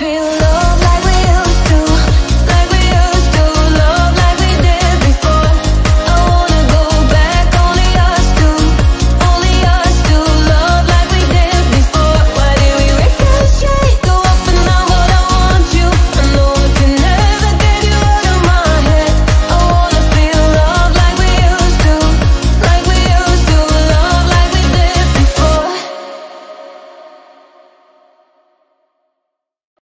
Feel